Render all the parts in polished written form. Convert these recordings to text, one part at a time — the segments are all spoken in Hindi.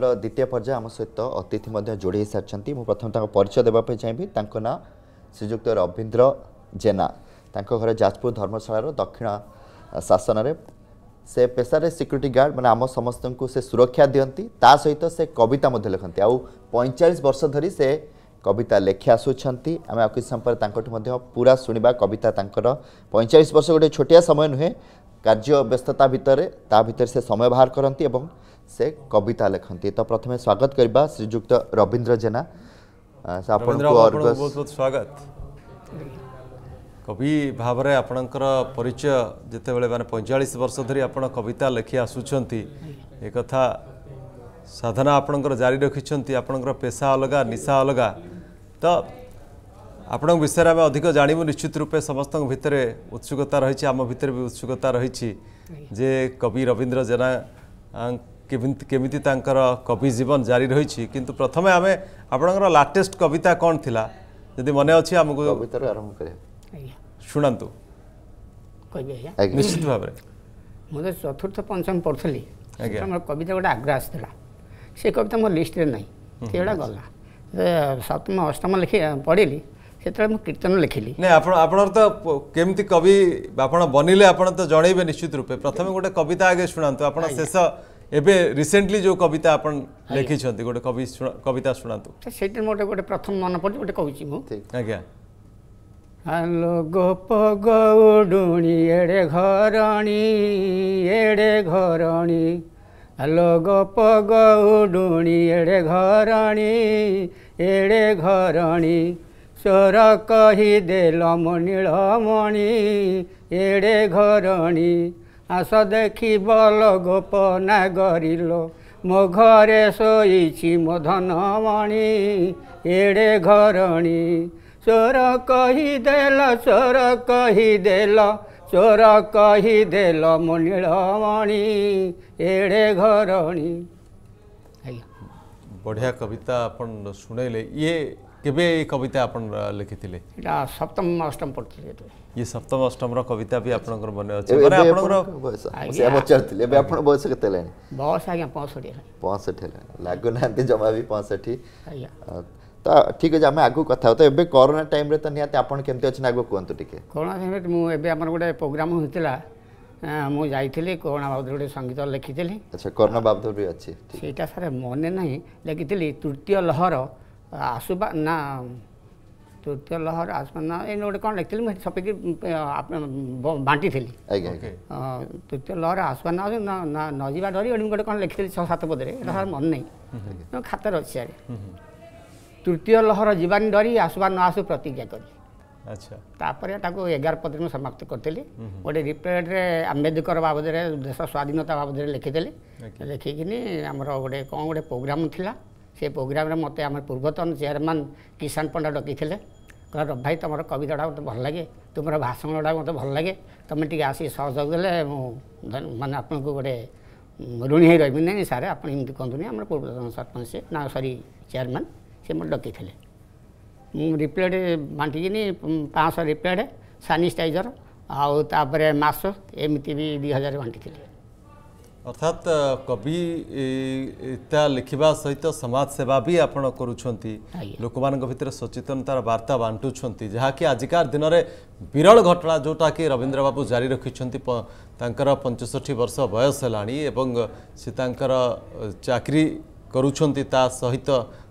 द्वितीय पर्याय आम सहित अतिथि जोड़ी सारी मुझे प्रथम परिचय देवाई चाहिए। ना श्रीजुक्त रवीन्द्र जेना, घर जाजपुर धर्मशाला दक्षिण शासन में से पेशारे सिक्यूरीटी गार्ड माने आम समस्त को से सुरक्षा दिखती ता सहित से कविता लिखती। आउ 45 वर्ष धरी से कविता लेखि आसुंच आम आगे समय पूरा शुणा कविता 45 वर्ष गोटे छोटिया समय नुहे, कार्य व्यस्तता भितर से समय बाहर करती और से कविता लेखती। तो प्रथमे स्वागत करवा श्रीजुक्त रवीन्द्र जेना। बहुत स्वागत। कवि भाव में आपणकर परिचय जिते बड़े मैंने 45 वर्ष धरी आपड़ कविता लेखि आसुंच एक साधना आपणकर जारी रखिंट, आपणकर पेशा अलग निशा अलग। तो आपण विषय में अधिक जानवू, निश्चित रूपे समस्त भितर उत्सुकता रही, आम भितर भी उत्सुकता रही जे कवि रवीन्द्र जेना केमिति तांकर कवि जीवन जारी रही। किंतु प्रथमे आम आपणकर लाटेस्ट कविता कौन थिला जदि मन अच्छी आमको आरंभ कर शुणु निश्चित भाव में। मुझे चतुर्थ पंचम पढ़ुली कविता गोटे आग्रह आसाला, से कविता मो लिस्ट ना सेगुड़ा गला। सप्तम अष्टम लिखी पढ़ी से कीर्तन लिखिली ना। तो केमती कवि आप बनले आप तो जनइबे निश्चित रूपे। प्रथम गोटे कविता आगे शुणातु, आप शेष एबे रिसेंटली जो कविता अपन लिखी गोटे कविता शुणातु। से गोटे प्रथम मन पड़ी गोटे कहूँ मुझे। आज्ञा आलो गोप गौडुणी एड़े घरणी आलो गोप गौडुणी एड़े घरणी चोर कही देल मो नीलमणि एड़े घरणी आस देखी बल गोप नागरिलो मो घरे सोईछि मो धनमणि एड़े घरणी चोर कही देल मो नीलमणि एड़े घरणी। बढ़िया कविता अपन सुनेले। ये केबे कविता अपन लिखी थिले? सप्तम अष्टम पढ़थिले। ये सप्तम अष्टम रो कविता भी अपन को बने अछि। माने अपन को बस से बचरथिले। बे अपन बस केते लेने बस आगे 65 लेने लागो नाते जमा भी 65। आया तो ठीक है, आम आगे कथ होता है। कोरोना टाइम तो निहत आपड़ केमती अच्छे आगे कहतु टे? कोरोना टाइम मुझे गोटे प्रोग्राम होता मुझे कोरोना बाबद गोटे संगीत लिखी। अच्छा, कोरोना बाबद भी अच्छी सहीटा सारे मन ना लिखी तृतीय लहर आसुबा ना तृतीय लहर आसुना गोटे कौन लिखी मुझे छपेक बांटी तृतीय लहर आसुबा ना नजवा डरी गोटे कौन लिखी 6-7 पदे सारे मन नहीं खातर अच्छी सारे तृतीय लहर जीवानी डरी आसुबा न आसु प्रतिज्ञा करी। अच्छा, तापर ताको 11 पत्र समाप्त करी। गोटे रिपोर्ट रे आम्बेदकर बाबद देश स्वाधीनता बाबद लिखिदे लिखिकी आमर गोटे कौन गोटे प्रोग्राम थिला। से प्रोग्राम मत आम पूर्वतन चेयरमैन किसान पंडा डकी कह भाई तुम कविता मत भल लगे, तुम भाषण मत भल लगे, तुम टे आस सहयोग दे मैं आपको गोटे ऋणी हो रही नहीं सारे आप कहतुनि आम पूर्वतन सरपंच से ना सरी चेयरमैन से मैं डकी रिप्लेट बांटिकी 500 रिप्लेट सानिटाइजर आपर मास एमती भी 2000 बांटी। अर्थात कवि लिखा सहित समाज सेवा भी आपण करुँच, लोक मान सचेतनतार वार्ता बांटुंट, जहाँकि आजिकार दिन में विरल घटना जोटा कि रवीन्द्र बाबू जारी रखिंट। 65 वर्ष बयस है, से चाकरी करुँचा सहित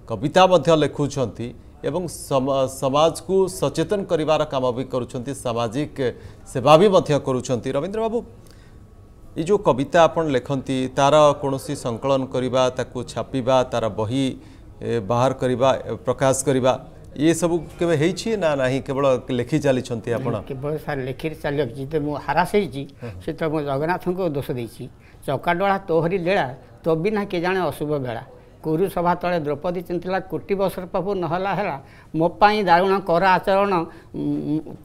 कविता लिखुंट एवं समाज को सचेतन करार काम भी करुँच, सामाजिक सेवा भी करुँच। रवीन्द्र बाबू ये जो कविता अपन लिखती तार कौन संकलन करवा, छापा, तार बही बाहर करवा, प्रकाश करवा, ये सब केवे ना ना केवल लिखि चली केवल सारे लिखि चलो हारास से तो मुझे जगन्नाथ को दोष देती चकाडोला तोहरी लेला तो भी ना के जाने अशुभ बेला कुरु सभा तले द्रौपदी चिंतला कोटि बसर प्रभु नहला है मोपाई दारुण कर आचरण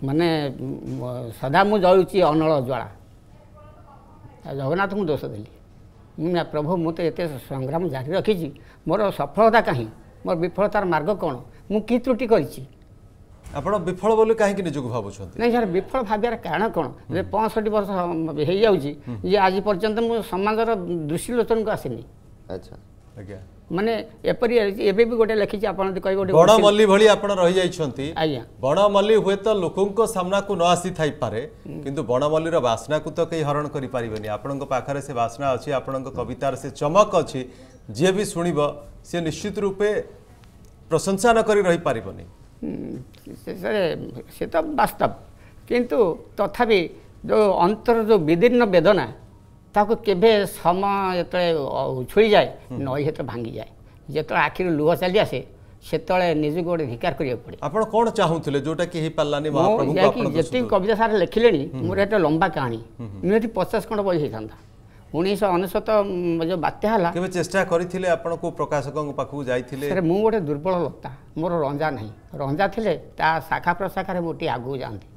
माने सदा मु जलुची अनल ज्वाला जगन्नाथ को दोष देली मुना प्रभु मु तो ये संग्राम जारी रखी मोर सफलता कहीं मोर विफलतार मार्ग कौन मु की त्रुटि करी आप विफल बोली कहीं निजुक भावुं नहीं सर विफल भावार कारण कौन 65 वर्ष हो आज पर्यटन मुझे समाज दृष्टिलोचन को आसनी। अच्छा, माने एपरी एबे भी गोटे लिखी आपन कहि गोटे बड़ मल्ली भली आपन रहि जाय छंती बड़ मल्ली होय त लोकन को सामना को न आसी थाई पारे किंतु बड़ मल्ली रो वासना को तो कई हरण करि पारिबेनी। आपन को पाखरे से वासना अछि, आपन को कवितार से चमक अछि, जे भी सुनिबो से निश्चित रूपे प्रशंसा न करि रहि पारिबोनी। से तो वास्तव किंतु तथापि जो अंतर जो विदीर्ण वेदना ताको केबे समय जत उछुड़ी जाए नई हेत भांगी जाए जत आखिर लुह चली आसे से निज गोटे धिकार करिया पड़े। आपण कोन चाहुथिले जोटा कि हे पाल्लानी महाप्रभु को आपण जति कविता सार लेखिलेनी मोर हेत लंबा कहानी नियति 50 खंड बही हेतांदा 1999 जो बात्या हला केबे चेष्टा करिथिले आपण को प्रकाशक को पाखु जाइथिले सर मु गोटे दुर्बल लता मोर रंजा नाही रंजा थिले ता शाखा प्रशाखा रे मोटी आगु जानथि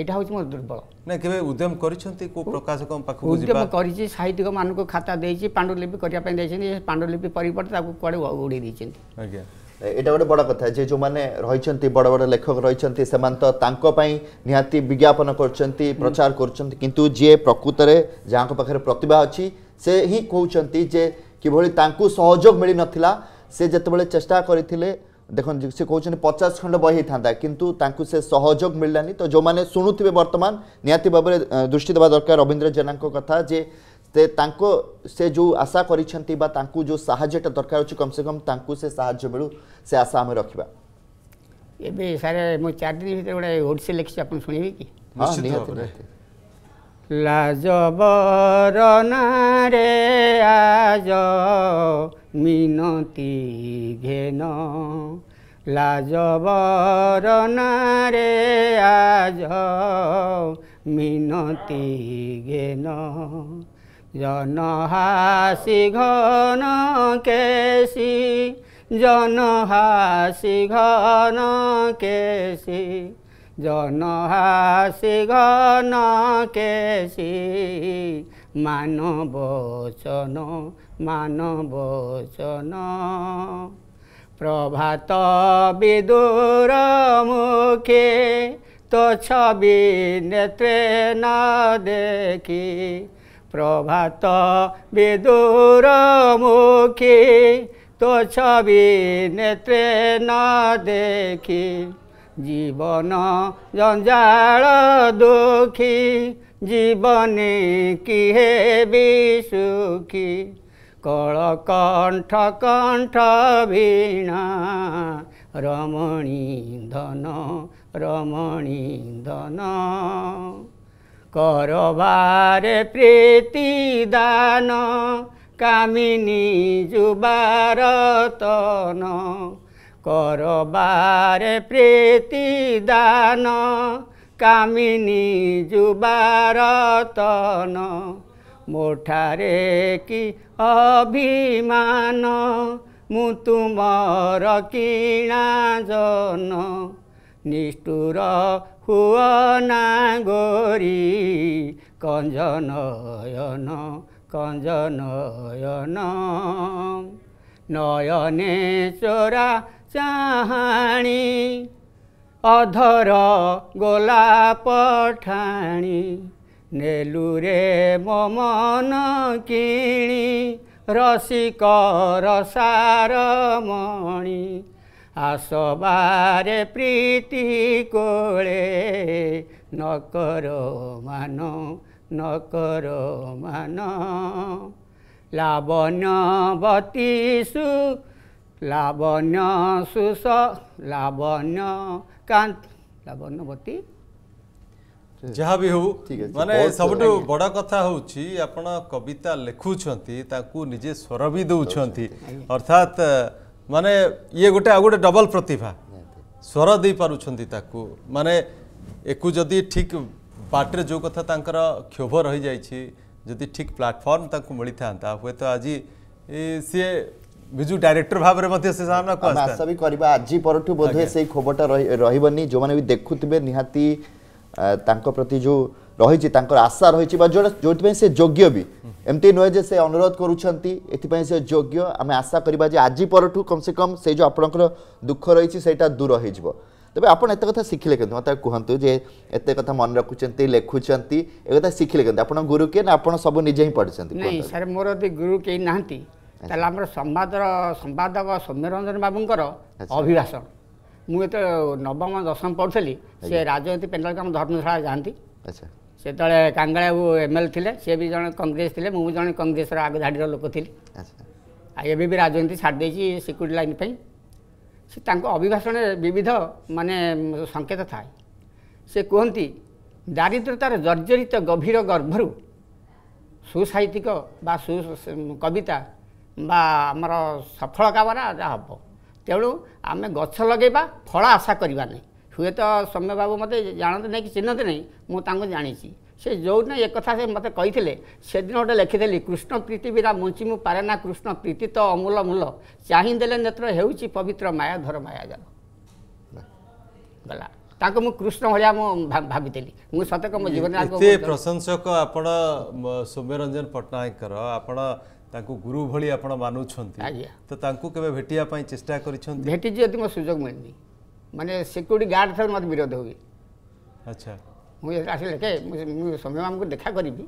एटा होछि मोर दुर्बल ना केबे उद्यम करिसंती को प्रकाशक पाखु उद्यम करिछि साहित्यिक मान को खाता देछि पांडुलिपि करिया पय देछि पांडुलिपि परिवर्तन ताकु कोडे उडी दिछंती आज्ञा एटा गोटे बडा कथा जे जो माने रहिसंती बड बड लेखक रहिसंती समान तो तांको पय निहाती विज्ञापन करचंती प्रचार करचंती किंतु जे प्रकृत रे जांको पाखरे प्रतिभा अछि से ही कहउचंती जे किभली तांको सहयोग मिलि नथिला से जतबेले चेष्टा करिथिले देखो से कौन 50 खंड बही था किंतु तांकु से सहयोग मिललानी तो जो माने शुणुवे बर्तमान निहाती भाव में दृष्टि देवा दरकार रवीन्द्र जेना कथा जे तांको से जो आशा तांकु जो साहयटा दरकार अच्छे कम से कम तांकु से साहय मिलू से आशा आम रखा। ये सारे मु 4 दिन भर गोटे ओडिसी लिखी आप शुणी कि मिनती घेन लाजवरणारे आज मिनती घेन जनहासी घन केसी जनहासी घन केसी जनहासी घन केसी मानवचन मानवचन प्रभात विदुर मुखे तो छवि नेत्रे न देखी प्रभात विदुर मुखे तो छवि नेत्रे न देखी जीवन जंजाल दुखी जीवन किहे भी सुखी कलकंठ कंठ वीणा रमणी धन करबारे प्रीति दान कामिनी जुबार तन करबारे प्रीति दान कामिनी जुबार तन मोठारे कि अभिमान मु तुमर किणा जन निष्ठुर हुआ ना गोरी कंजनयन कंजनयन नयने चोरा चाहाणी अधर गोला पठाणी नेलुरे मो मन किणी रसिक रसारमणि आसबारे प्रीति कोले नकर मान लावण्यवती सु लावण्य सुस लावण्यकांत लावण्यवती जहाँ भी हो माने सबटू बड़ा कथा होची आपण कविता लिखुछंती ताकू निजे स्वर भी दउछंती अर्थात माने ये गोटे आ गोटे डबल प्रतिभा स्वर दे पारुछंती ताकू माने एकू जदी ठीक बाटरे जो कथा तांकर क्षोभ रही जाईची जदी ठीक प्लेटफॉर्म ताकू मिली थांता होय तो आज से बिजु डायरेक्टर भाव रे मते से सामना को आस्ता सभी करबा आज परठू बोधे से खोबटा रहिबनी जो माने भी देखुतबे निहाती तांको प्रति जो रही आशा रही जो से योग्य भी एमती नुहे से अनुरोध करुँच से योग्य आम आशा करवा आज पर कम से कम से जो आपंकर दुख रही से दूर हो तेज आपत कथा शिखिले क्यों मतलब कहतु जे एत कथा मन रखुंट लिखुंच एक कथा शिखिले क्यों आप गुरु किए ना आप सब निजे ही पढ़ी सर मोर गुरु कहीं ना आम संवादक सौम्य रंजन बाबूंर अभिभाषण मुझे तो नवम दशम पढ़ुली से राजनीति पेनाल के धर्मशाला जाती से कांगड़ा एमएल थे सी भी जन कंग्रेस थे मुझे जन कंग्रेस आगधाड़ी लोक थी एवं भी राजनीति छाड़ी सिक्यूरीटी लाइन पर अभिभाषण विविध माने संकेत थाए से कहती दारिद्रतार जर्जरित गभीर गर्भरू सुसाहित्यिक बा कविता बा आमर सफल कामना हम तेणु आम गछ लगेबा फल आशा करवा नहीं हुए तो सौम्य बाबू मत जानते नहीं कि चिन्हते नहीं मुझे जानी से जो ना एक कथा से मत कही गोटे लिखिदेली कृष्ण प्रीति बिना मुंची मु पारे ना कृष्ण प्रीति तो अमूल मूल चाहिदेले नेत्र हेउची पवित्र माया धर माया जल गला ताको मु कृष्ण भाया भाविली मु सतक मो जीवन प्रशंसक आप सौम्य रंजन पट्टनायक आपण तांको गुरु भली आपण मानुछंती तो तांको केबे भेटिया पई चेष्टा करिसंती भेटि जति मो सुजोग मिलनी माने सिक्युरिटी गार्ड थे मत विरोध होगी अच्छा मु आसे के मु सौम्य माम को देखा करिबी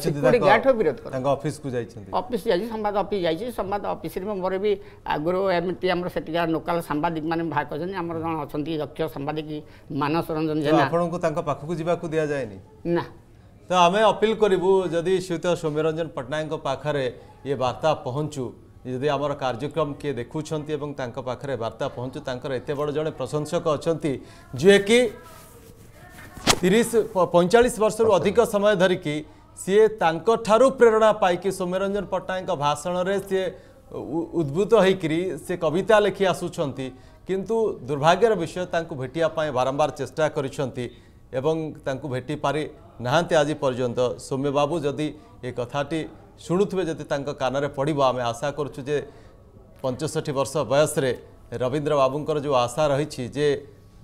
सिक्युरिटी गार्ड हो विरोध कर तांको ऑफिस को जाइछंती ऑफिस जाई संवाद ऑफिस जाई संवाद ऑफिस रे मोर भी गुरु एमटी हमर सेटिका लोकल सांबादिक माने भाग करछन हमर जण अछंती दक्ष सांबादिक मानस रंजन जेना आपण को तांको पाखु को जीवा को दिया जाय नहीं ना तो आमे अपील करूँ जदि श्रीयुत सौम्य रंजन पट्टनायक पाखरे ये वार्ता पहुँचू यदि आमर कार्यक्रम किए देखुंट और पाखे वार्ता पहुँचू तर एत बड़ जड़े प्रशंसक अच्छा जी कि 35 वर्ष रु अधिक समय धरिकी सी तांको प्रेरणा पाई सौम्य रंजन पट्टनायक भाषण में सी उद्भूत होकरी सी कविता लिखि आसुंच किंतु दुर्भाग्यर विषय तांको भेटिया बारंबार चेष्टा कर एवं तांकु भेटी पारी नहांते आज पर्यंत सौम्य बाबू जदि ये कथाटी शुणुवे जदि तांका कानरे पड़िबो आमे आशा करुछु जे 65 वर्ष वयस रे रवीन्द्र बाबूंकर जो आशा रही जे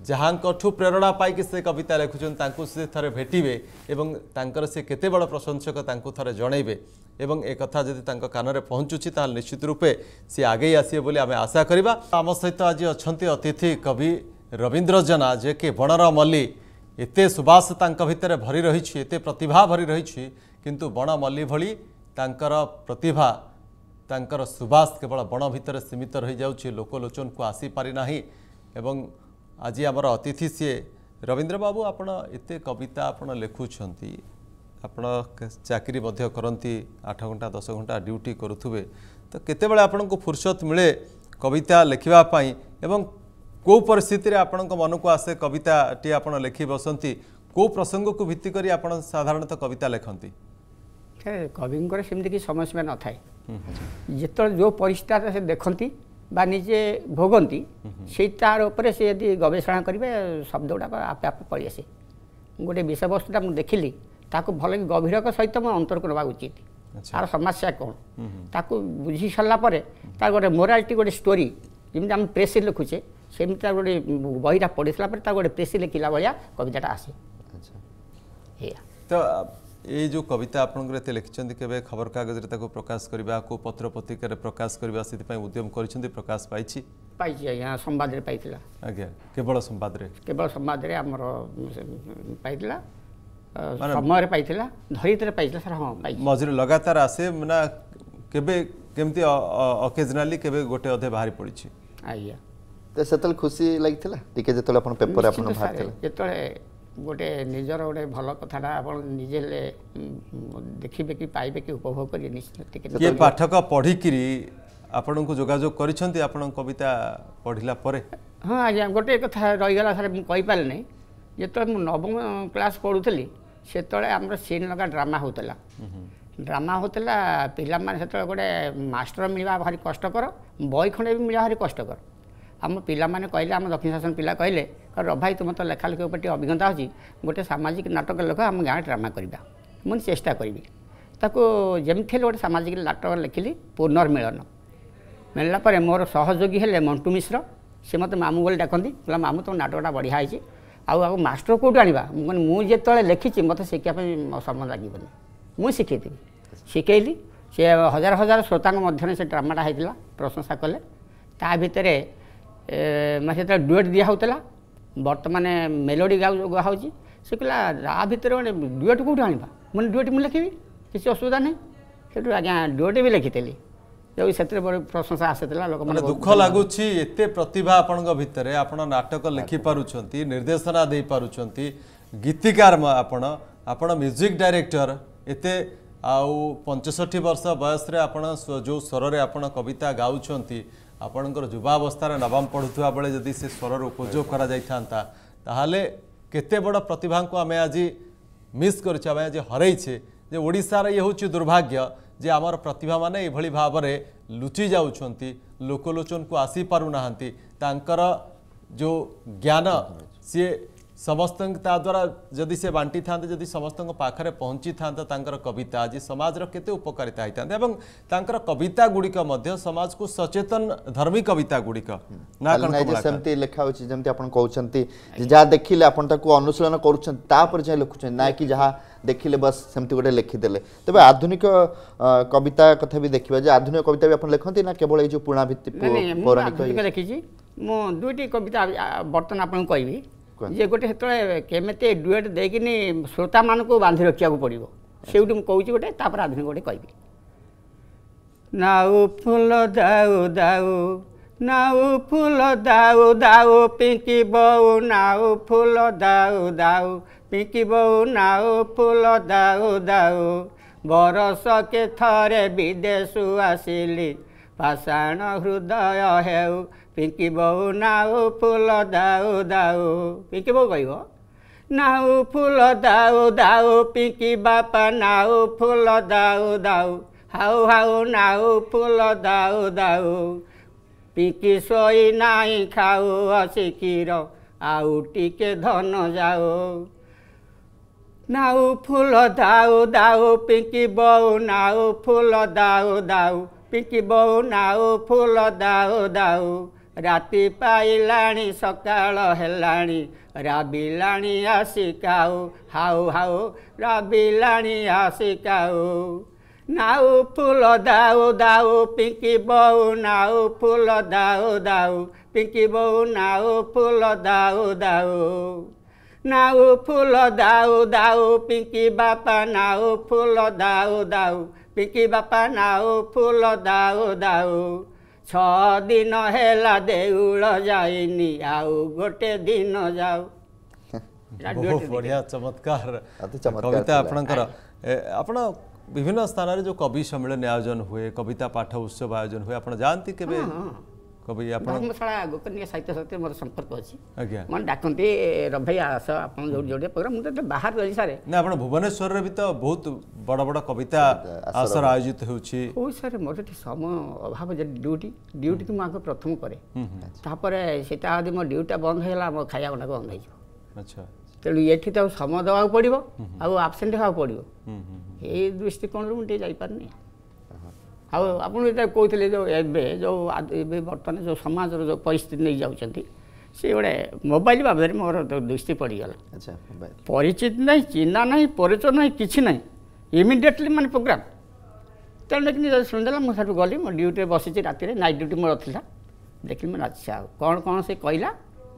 जहाँकठू प्रेरणा पाई से कविता लिखुछन तांकु से थरे भेटिबे एवं तांकर से केते बड़ प्रशंसक तांकु थरे जणैबे एवं एक कथा जदि तांका कानरे पहुँचुछि ताल निश्चित रूपे सी आगे आसीबे बोली आमे आशा करबा। आम सहित आज अछंती अतिथि कवि रवीन्द्र जेना जे के बणर मल्ली एते सुबास तांका भितर भरी रही एते प्रतिभा भरी रही किंतु बण मल्ली भली तांकर प्रतिभा तांकर सुबास केवल बण भितर सीमित रही जाउछि लोकलोचन को आसी पारि नाही एवं आज आमर अतिथि सी रवीन्द्र बाबू आपण एते कविता आपण लिखुछंती आपण चाकरी मध्य करंती 8 घंटा 10 घंटा ड्यूटी करुथुबे तो केतेबेले आपनको फुर्सत मिले कविता लिखिबा पई एवं को परिस्थिति रे आपन को मन को आसे कविता टी आप लिखि बसंती को प्रसंग को भित्ति करी आप साधारणतः कविता लिखती कविंकर सेमती कि समय सीमा न थाए जिते जो परिस्थिति से देखती बा निजे भोगती से तार उपर से यदि गवेषणा करेंगे शब्द गुड़ाक आपे आप पलि आसे गोटे विषय वस्तुटा मुझे देखिली ताकू भल गभीर सहित मो अंतर को ना उचित तार समस्या कौन ताकू बुझी सरलापर तार गोटे मोरालिटी गोटे स्टोरी जमी आम प्रेस लिखुचे सेमती तार गोटे बहीटा पढ़ी सारापर तार गोटे प्रेस लिखला भाया कविताटा आसे तो ये जो कविता आपंकर लिखिं के खबर कागज को प्रकाश करने को पत्र पत्रिकार प्रकाश करने से उद्यम कर प्रकाश पाई पाई आज्ञा संवाद आज्ञा केवल संवाद आमर पाई समय पाई धरित्र पाई हाँ मझे लगातार आसे ना केमती ओकेजनली केबे गोटे अधे बाहरी पड़ी आज्ञा तो सेतल खुशी लगी टीके जो आप पेपर आपते गोटे निजर गोटे भल कथा निजे देखिए कि पाइबे कि उपभोग करेंगे पाठक पढ़ी आपण को जोगाजोग कर कविता पढ़ला हाँ आज्ञा गोटे कथा रहीगला सर मुझे नहीं जो मुझे नवम क्लास पढ़ुली से आम सीन लगा ड्रामा होता ड्रामा होता पाने से गोटे मास्टर मिलवा भारी कष्टकर बही खंडे भी मिलवा भारी कष्टकर आम पाने कहले आम दक्षिण शासन पिला कहले रभाई तुम तो लेखालेखी उपर अभिज्ञता अच्छी गोटे सामाजिक नाटक लेख आम गाँव ड्रामा करवा मुझे चेष्टा करी जमी गोटे सामाजिक नाटक लिखिली पुनर्मिलन मिललापर मोर सहयोगी है मंटू मिश्र से मत मामू बोले डाकती कहला मामू तुम नाटकटा बढ़िया है आउ मास्टर कौटू आना मुझे जो लिखी मत शिखापी समय लगभग मुझे शिखे शिखेली से हजार हजार श्रोता मध्य से ड्रामाटा होता प्रशंसा कले ता भितर मैं से डुएट दिया होता बर्तमान मेलोडी गाँव से कहला रा भितर मैंने डुएट कौटू आने मैंने डुएट मुझे लिखी किसी असुविधा नहीं से आज्ञा डुएट भी लिखी जो से प्रशंसा आसाला लोक मैंने दुख लगुच एत प्रतिभा भितर आप नाटक लिखिपार निर्देशना दे पार्टी गीतिकार आपण म्यूजिक डायरेक्टर एत आउ 65 वर्ष बयस जो स्वर में आप कविता गाँच आपणकर युवावस्था नवम पढ़ुवा बेले जदि से स्वर उपयोग करते बड़ प्रतिभा को आम आज मिस करें हर जे ओडिशार ये हूँ दुर्भाग्य जे आमर प्रतिभा माने ये भाव में लुचि जाउछंती लोकलोचन को आसी पारु नाहंती तांकर जो ज्ञान सी समस्त द्वारा जदि से बांटी थांते जदि समस्त पाखरे पहुँची थांता तांकर कविता आज समाज केते उपकारिता होता एवं तांकर कविता गुड़िक मध्य समाज को सचेतन धर्मी कविता गुड़िक ना सेमती लिखा होची जेमती आपण कहउछंती जे देखिले आपण ताकू अनुशीलन करूछंती तापर जे लिखुछन ना कि जहा देखिले बस सेमती गोटे लिखिदेले तबे आधुनिक कविता कथा भी देखिबा जे आधुनिक कविता भी आपण लिखंती ना केवल ए जो पुराना भित्ति पौराणिक लिखिजी मो दुईटी कविता वर्तमान आपण कहबी जे गोटे से केमती डुएट देकिन श्रोता मानक बांधि रखा पड़ो से कौच गोटे आधुनिक गोटे कह नाऊ फूल दाऊ दाऊ नाऊ फूल दाऊ दाऊ पिंकी बऊ नाऊ फूल दाऊ दाऊ पिंकी बऊ नाऊ फूल दाऊ दाऊ बरस के थरे विदेशु आसिली पाषाण हृदय हेउ पिंकी बऊ नाऊ फूल दाऊ दाऊ पिंकी बऊ कह नाऊ फूल दाऊ दाऊ पिंकी बापा नाऊ फूल दाऊ दाऊ हाउ हाउ नाऊ फूल दाऊ दाऊ पिंकी सोई नाई खाऊ असी क्षीर आउ टिके धन जाऊ नाऊ फूल दाऊ दाऊ पिंकी बऊ नाऊ फूल दाऊ दाऊ पिंकी बऊ नाऊ फूल दाऊ दाऊ राति पाइलाणी सकाल हेलाणी राबिलाणी आसिकाऊ हाउ हाउ राबिलाणी आसिकाऊ नाऊ फूल दाऊ दाऊ पिंकी बऊ नाऊ फूल दाऊ दाऊ पिंकी बऊ नाऊ फूल दाऊ दाऊ नाऊ फूल दाऊ दाऊ पिंकी बापा नाऊ फूल दाऊ दाऊ पिंकी बापा नाऊ फूल दाऊ दाऊ छदिन है देउल जाइनी आउ गोटे दिन जाऊ बहुत बढ़िया चमत्कार कविता आपण विभिन्न स्थान जो कवि सम्मेलन आयोजन हुए कविता पाठ उत्सव आयोजन हुए आप जानती के कवि धर्मशाला गोकर्णीय साहित्य साथ मोर संपर्क अच्छी मैं डाकती रही आस आप जोड़े प्रोग्राम बाहर रही सारे ना आप भुवनेश्वर में भी तो बहुत बड़ बड़ कविता आसर आयोजित हो सर मोर समय अभाव ड्यूटी ड्यूटी को मुझे प्रथम कैसे से मो ड्यूटा बंद होगा मो खाया गुना बंद हो तेणु ये तो समय देवाक पड़ो आबसेंट होगा पड़ो ये दृष्टिकोण मुझे जापारनी आउ आप कहते जो एवं बर्तमान जो समाज जो परिस्थिति नहीं जाती सी गोटे मोबाइल बाबद मोर दृष्टि पड़गला परिचित ना चिन्ह ना परिचय ना कि ना इमिडिएटली मानते प्रोग्राम तेनाली देखिए शुणीदेला मुझे गली मो ड्यूटी बसि रात नाइट ड्यूटी मोर था देखिए मैं अच्छा कौन कौन से कहला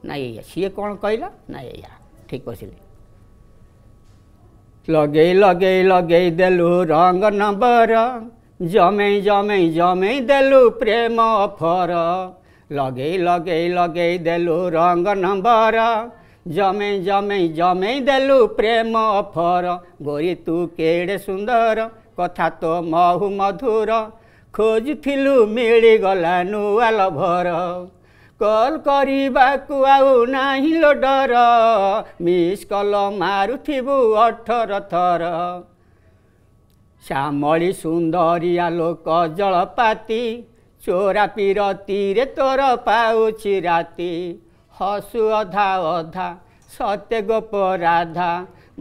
ना ये सी कौन कहला ना या ठीक बसिले लगे लगे लगे देलु रंग नंबर जमे जमे जमे देलु प्रेम अफर लगे लगे लगे देलु रंग नंबर जमे जमे जमे देलु प्रेम अफर गोरी तू केड़े सुंदर कथा तो महु मधुर खोज थिलु मिली गला नुआ लभर कॉल करवाकू आउ नाही लो डर मिस कॉल मारुथिबु 18 थर श्यामली सुंदरी आलोक जलपाती चोरा पीर तीर तोर पाउछि राती हसु अधा अधा सत्य गोप राधा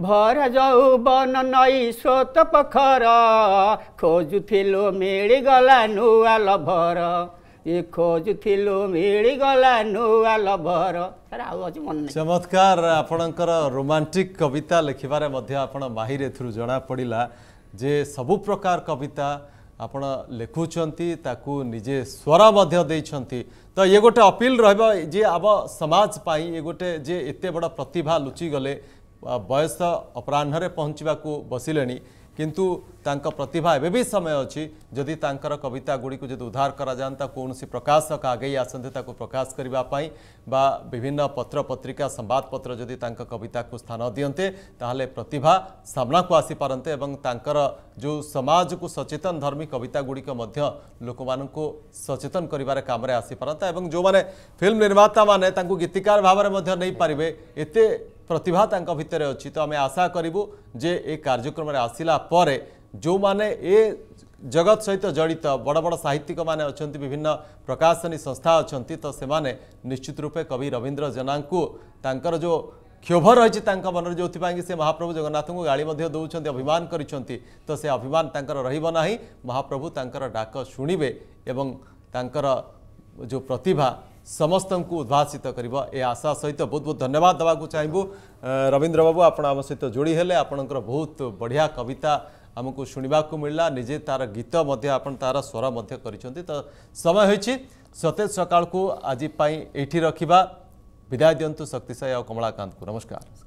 भर जौवन नई सोत पखर खोजुथिलु मिलिगला नुआ लभर ये खोजुथिलु मिलिगला नुआ लभर चमत्कार आपणकर रोमांटिक कविता लिखबारे मध्य आपण माहिर एथुरु जना पड़िला जे सबु प्रकार कविता आपण लिखुचंती ताकू निजे स्वर मध्य देइचंती तो ये गोटे अपील रहबा जे अब समाज पाई ये गोटे जे एते बड़ा प्रतिभा लुचि गले बयस अपराह्न रे पहुँचवा को बसिलेनी किंतु तांका प्रतिभा एवं भी समय अच्छी जदि तांकर कविता गुड़ी को उद्धार करा जाता कौन सी प्रकाशक आगे आसते प्रकाश करने बा विभिन्न पत्र पत्रिका संवादपत्र जदि तांका कविता को स्थान दियंते ताहले प्रतिभा सामना को आसी पारंते एवं तांकर जो समाज को सचेतन धर्मी कविता गुड़िक मध्य लोक मानू सचेतन करिवारे कामरे आसी पारंता एवं जो माने फिल्म निर्माता माने तांको गीतिकार भावरे मध्य नहीं पारिबे एते प्रतिभा तांका भितर अच्छी। तो आम आशा करूँ जे ए कार्यक्रम आसला परे जो माने ए जगत सहित जड़ित बड़ बड़ साहित्यिक माने अछंती विभिन्न प्रकाशनी संस्था अछंती तो से माने निश्चित रूपे कवि रवीन्द्र जेना को तांकर जो क्षोभ रही मनरे जो से महाप्रभु जगन्नाथ को गाली दौरान अभिमान करते तो से अभिमान तांकर रहीबना ही महाप्रभु तांकर डाक शुणिबे एवं तांकर जो प्रतिभा समस्त को उद्भासित करिबा ए आशा सहित बहुत बहुत धन्यवाद दवा चाहबू रवीन्द्र बाबू आपण आम सहित जोड़ी हेले आपणकर बहुत बढ़िया कविता आमको सुनिबा को मिलला निजे तार गीत आपण तार स्वर मध्य करिसेंती। तो समय होइछि सतेज सकाळ को आज पाई एठी रखिबा विदाय दियंतु शक्तिशाली और कमलाकांत को नमस्कार।